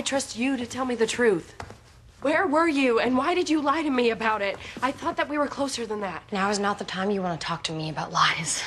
I trust you to tell me the truth. Where were you, and why did you lie to me about it? I thought that we were closer than that. Now is not the time you want to talk to me about lies.